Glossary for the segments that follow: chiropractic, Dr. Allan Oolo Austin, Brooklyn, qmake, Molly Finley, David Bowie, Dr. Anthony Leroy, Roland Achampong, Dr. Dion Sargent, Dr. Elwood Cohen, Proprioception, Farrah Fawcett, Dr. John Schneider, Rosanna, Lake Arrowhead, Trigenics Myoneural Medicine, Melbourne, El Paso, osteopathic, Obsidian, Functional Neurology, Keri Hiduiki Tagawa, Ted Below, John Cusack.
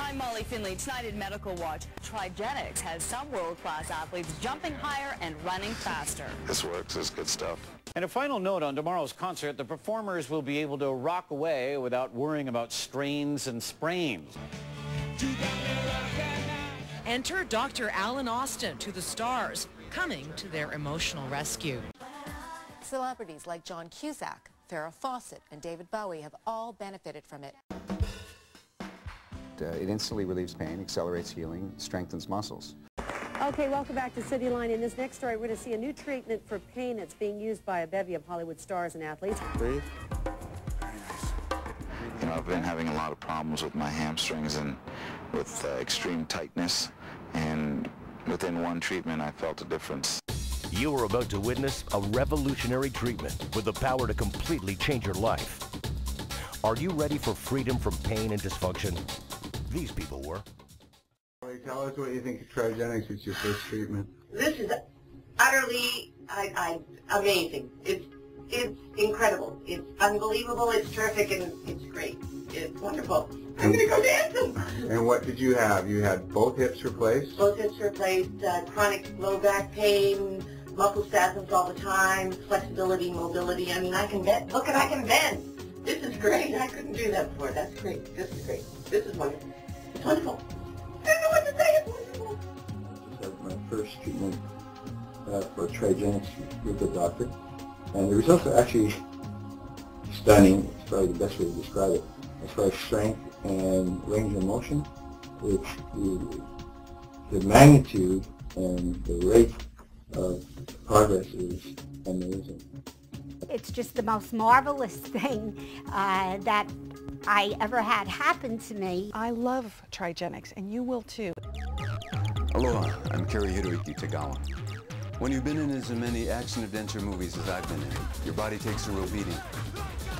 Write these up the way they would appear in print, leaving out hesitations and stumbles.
I'm Molly Finley. Tonight at Medical Watch, Trigenics has some world-class athletes jumping higher and running faster. This works. It's good stuff. And a final note on tomorrow's concert, the performers will be able to rock away without worrying about strains and sprains. Enter Dr. Allan Austin to the stars, coming to their emotional rescue. Celebrities like John Cusack, Farrah Fawcett, and David Bowie have all benefited from it. It instantly relieves pain, accelerates healing, strengthens muscles. Okay, welcome back to City Line. In this next story, we're going to see a new treatment for pain that's being used by a bevy of Hollywood stars and athletes. Breathe. Very nice. You know, I've been having a lot of problems with my hamstrings and with extreme tightness, and within one treatment, I felt a difference. You are about to witness a revolutionary treatment with the power to completely change your life. Are you ready for freedom from pain and dysfunction? These people were. Tell us what you think of Trigenics. It's your first treatment. This is utterly amazing. It's incredible. It's unbelievable. It's terrific, and it's great. It's wonderful. I'm going to go dancing. And what did you have? You had both hips replaced? Both hips replaced, chronic low back pain, muscle spasms all the time, flexibility, mobility. I mean, I can bend. Look, I can bend. This is great. I couldn't do that before. That's great. This is great. This is wonderful. It's wonderful. I don't know what to say. It's wonderful. I just had my first treatment for Trigenics with the doctor. And the results are actually stunning. It's probably the best way to describe it. As far as strength and range of motion, it's the magnitude and the rate of progress is amazing. It's just the most marvelous thing that I ever had happen to me. I love Trigenics, and you will too. Aloha, I'm Keri Hiduiki Tagawa. When you've been in as many action-adventure movies as I've been in, your body takes a real beating.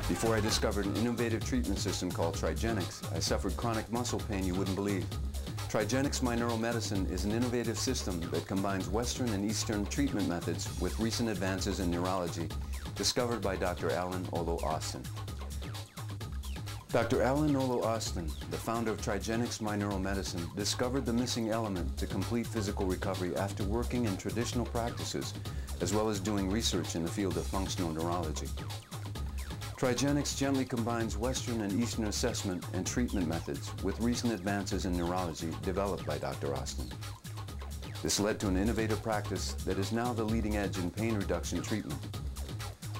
Before I discovered an innovative treatment system called Trigenics, I suffered chronic muscle pain you wouldn't believe. Trigenics Myoneural Medicine is an innovative system that combines Western and Eastern treatment methods with recent advances in neurology, discovered by Dr. Allan Oolo Austin. Dr. Allan Oolo Austin, the founder of Trigenics Myoneural Medicine, discovered the missing element to complete physical recovery after working in traditional practices, as well as doing research in the field of functional neurology. Trigenics gently combines Western and Eastern assessment and treatment methods with recent advances in neurology developed by Dr. Austin. This led to an innovative practice that is now the leading edge in pain reduction treatment.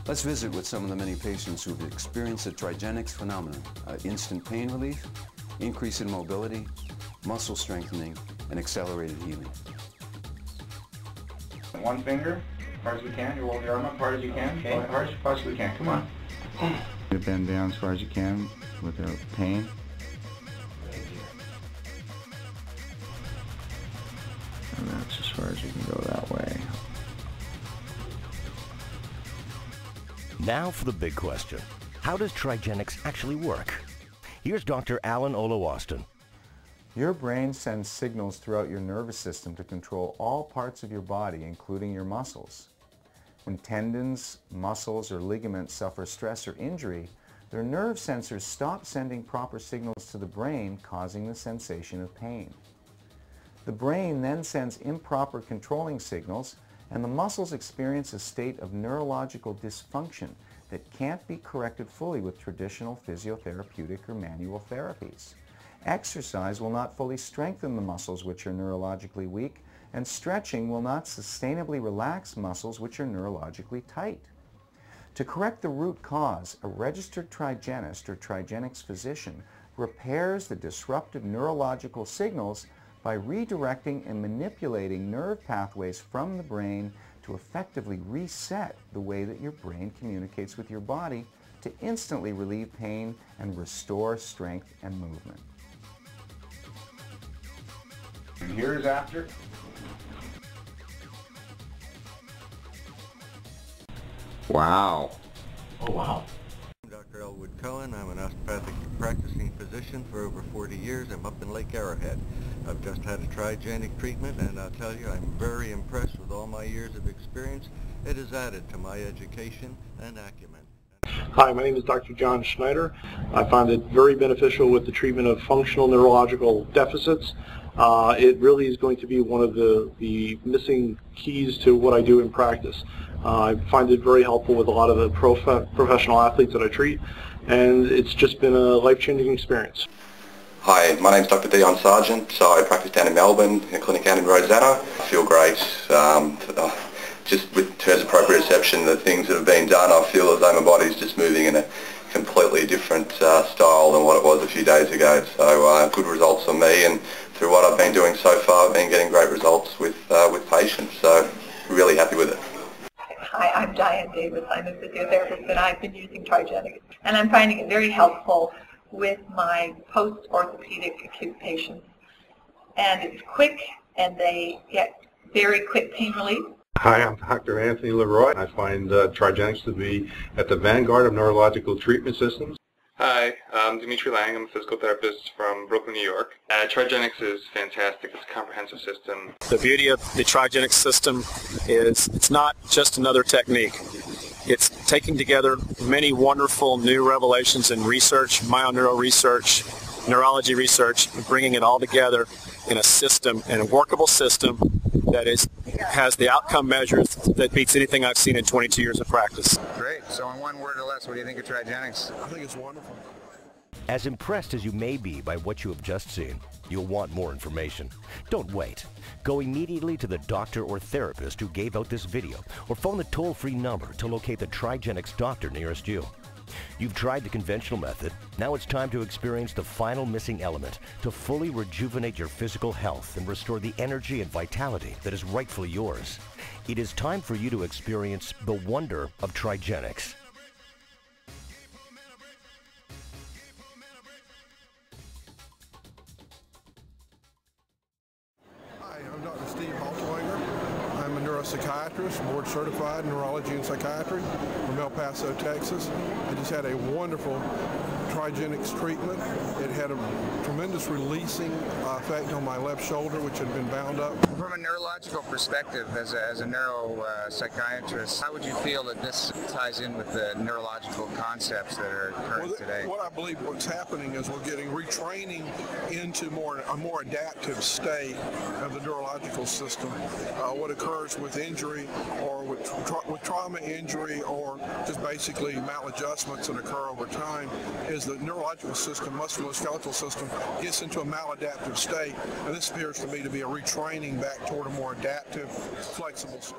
Let's visit with some of the many patients who've experienced the Trigenics phenomenon: instant pain relief, increase in mobility, muscle strengthening, and accelerated healing. One finger, hard as we can. You hold your arm up, hard as you can. Okay. Hard as you possibly can. Come on. You bend down as far as you can without pain. And that's as far as you can go that way. Now for the big question. How does Trigenics actually work? Here's Dr. Allan Oolo Austin. Your brain sends signals throughout your nervous system to control all parts of your body, including your muscles. When tendons, muscles, or ligaments suffer stress or injury, their nerve sensors stop sending proper signals to the brain, causing the sensation of pain. The brain then sends improper controlling signals, and the muscles experience a state of neurological dysfunction that can't be corrected fully with traditional physiotherapeutic or manual therapies. Exercise will not fully strengthen the muscles which are neurologically weak, and stretching will not sustainably relax muscles which are neurologically tight. To correct the root cause, a registered trigenist or Trigenics physician repairs the disrupted neurological signals by redirecting and manipulating nerve pathways from the brain to effectively reset the way that your brain communicates with your body to instantly relieve pain and restore strength and movement. And here's after. Wow. Oh, wow. I'm Dr. Elwood Cohen. I'm an osteopathic practicing physician for over 40 years. I'm up in Lake Arrowhead. I've just had a Trigenic treatment, and I'll tell you, I'm very impressed with all my years of experience. It has added to my education and acumen. Hi, my name is Dr. John Schneider. I find it very beneficial with the treatment of functional neurological deficits. It really is going to be one of the missing keys to what I do in practice. I find it very helpful with a lot of the professional athletes that I treat, and it's just been a life-changing experience. Hi, my name is Dr. Dion Sargent. I practice down in Melbourne in a clinic down in Rosanna. I feel great. Just with terms of proprioception, the things that have been done, I feel as though my body's just moving in a completely different style than what it was a few days ago. So good results for me, and through what I've been doing so far, I've been getting great results with patients. So really happy with it. Hi, I'm Diane Davis. I'm a physiotherapist, and I've been using Trigenics, and I'm finding it very helpful with my post-orthopedic acute patients. And it's quick, and they get very quick pain relief. Hi, I'm Dr. Anthony Leroy. I find Trigenics to be at the vanguard of neurological treatment systems. Hi, I'm Dimitri Lang. I'm a physical therapist from Brooklyn, New York. Trigenics is fantastic. It's a comprehensive system. The beauty of the Trigenics system is it's not just another technique. It's taking together many wonderful new revelations in research, myoneural research, neurology research, and bringing it all together in a system, in a workable system that has the outcome measures that beats anything I've seen in 22 years of practice. Great. So in one word or less, what do you think of Trigenics? I think it's wonderful. As impressed as you may be by what you have just seen, you'll want more information. Don't wait. Go immediately to the doctor or therapist who gave out this video, or phone the toll-free number to locate the Trigenics doctor nearest you. You've tried the conventional method. Now it's time to experience the final missing element to fully rejuvenate your physical health and restore the energy and vitality that is rightfully yours. It is time for you to experience the wonder of Trigenics. Psychiatrist, board certified in neurology and psychiatry from El Paso, Texas. I just had a wonderful Trigenics treatment. It had a tremendous releasing effect on my left shoulder, which had been bound up. From a neurological perspective, as a neuropsychiatrist, how would you feel that this ties in with the neurological concepts that are current today? What I believe what's happening is we're getting retraining into a more adaptive state of the neurological system. What occurs with injury or with trauma injury or just basically maladjustments that occur over time is the neurological system, musculoskeletal system, gets into a maladaptive state, and this appears to me to be a retraining back toward a more adaptive, flexible state.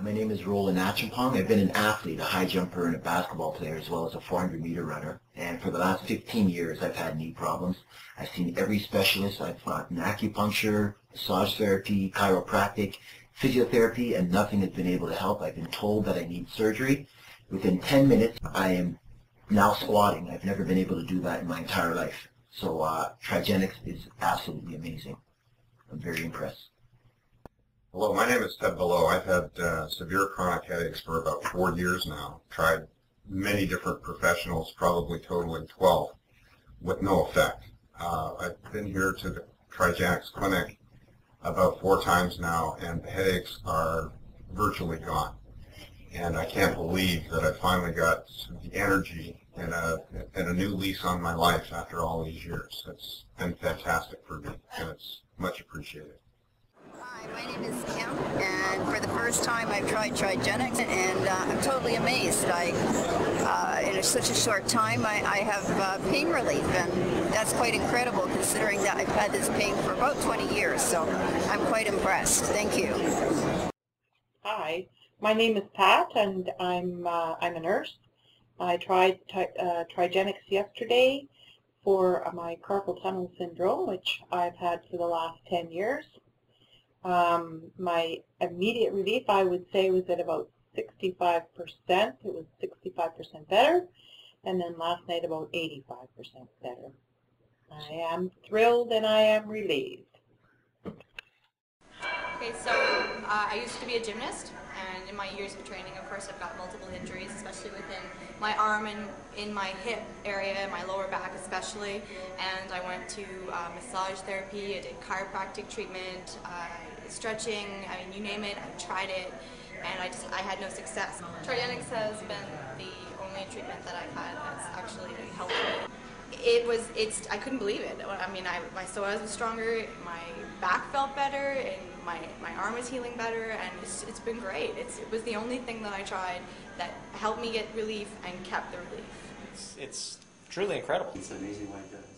My name is Roland Achampong. I've been an athlete, a high jumper and a basketball player, as well as a 400-meter runner, and for the last 15 years I've had knee problems. I've seen every specialist. I've gotten acupuncture, massage therapy, chiropractic, physiotherapy, and nothing has been able to help. I've been told that I need surgery. Within 10 minutes, I am now squatting. I've never been able to do that in my entire life. So Trigenics is absolutely amazing. I'm very impressed. Hello, my name is Ted Below. I've had severe chronic headaches for about 4 years now. Tried many different professionals, probably totaling 12, with no effect. I've been here to the Trigenics clinic about 4 times now, and the headaches are virtually gone. And I can't believe that I finally got the energy and a new lease on my life after all these years. It's been fantastic for me, and it's much appreciated. Hi, my name is Kim, and for the first time I've tried Trigenics, and I'm totally amazed. In such a short time, I have pain relief, and that's quite incredible considering that I've had this pain for about 20 years, so I'm quite impressed. Thank you. Hi. My name is Pat, and I'm a nurse. I tried Trigenics yesterday for my carpal tunnel syndrome, which I've had for the last 10 years. My immediate relief, I would say, was at about 65%. It was 65% better, and then last night about 85% better. I am thrilled and I am relieved. Okay, so I used to be a gymnast, and in my years of training, of course, I've got multiple injuries, especially within my arm and in my hip area, my lower back especially, and I went to massage therapy, I did chiropractic treatment, stretching, I mean, you name it, I've tried it, and I had no success. Trigenics has been the only only treatment that I've had that's actually helped me. I couldn't believe it. I mean, my psoas was stronger, my back felt better, and my arm was healing better, and it's been great. It was the only thing that I tried that helped me get relief and kept the relief. It's truly incredible. It's an amazing way to